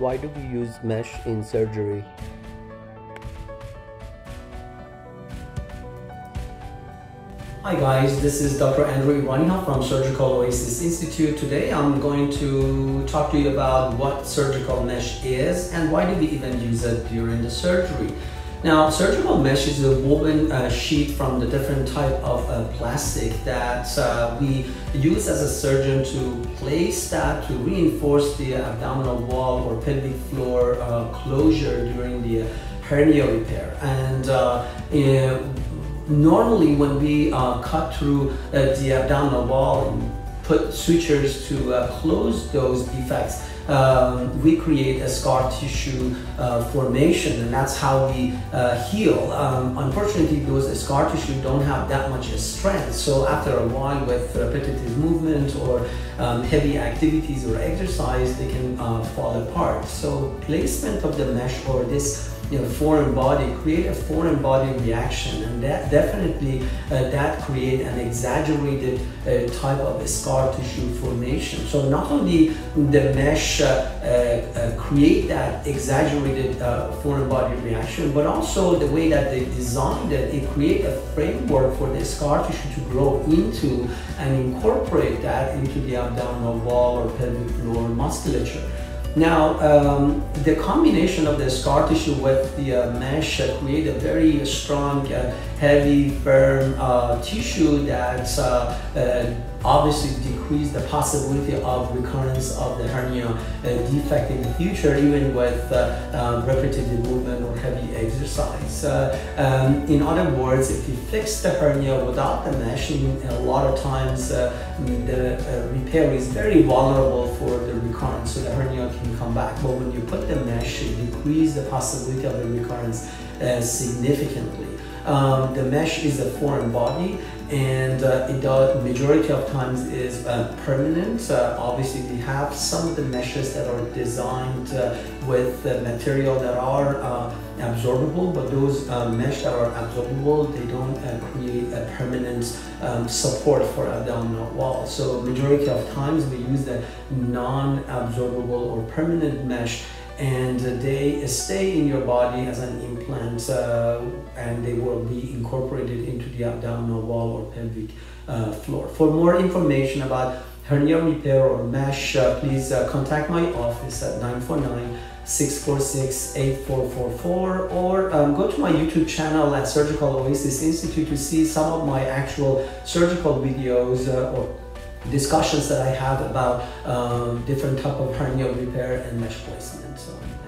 Why do we use mesh in surgery? Hi guys, this is Dr. Andrew Iraniha from Surgical Oasis Institute. Today I'm going to talk to you about what surgical mesh is and why do we even use it during the surgery. Now, surgical mesh is a woven sheet from the different type of plastic that we use as a surgeon to place that to reinforce the abdominal wall or pelvic floor closure during the hernia repair. And normally when we cut through the abdominal wall and put sutures to close those defects, we create a scar tissue formation, and that's how we heal. Unfortunately, those scar tissue don't have that much strength, so after a while with repetitive movement or heavy activities or exercise, they can fall apart. So placement of the mesh or this foreign body create a foreign body reaction, and that definitely create an exaggerated type of scar tissue formation. So not only the mesh create that exaggerated foreign body reaction, but also the way that they designed it, it create a framework for the scar tissue to grow into and incorporate that into the abdominal wall or pelvic floor musculature. Now, the combination of the scar tissue with the mesh create a very strong, heavy, firm tissue that obviously decrease the possibility of recurrence of the hernia defect in the future, even with repetitive movement or heavy exercise. In other words, if you fix the hernia without the mesh, a lot of times the repair is very vulnerable for the recurrence, so the hernia can come back. But when you put the mesh, it decreases the possibility of the recurrence significantly. The mesh is a foreign body, and it does majority of times is permanent. Obviously, we have some of the meshes that are designed with material that are absorbable, but those mesh that are absorbable, they don't create a permanent support for abdominal wall. So majority of times we use the non-absorbable or permanent mesh, and they stay in your body as an implant, and they will be incorporated into the abdominal wall or pelvic floor. For more information about hernia repair or mesh, please contact my office at 949-646-8444, or go to my YouTube channel at Surgical Oasis Institute to see some of my actual surgical videos or discussions that I have about different type of hernia repair and mesh placement. So.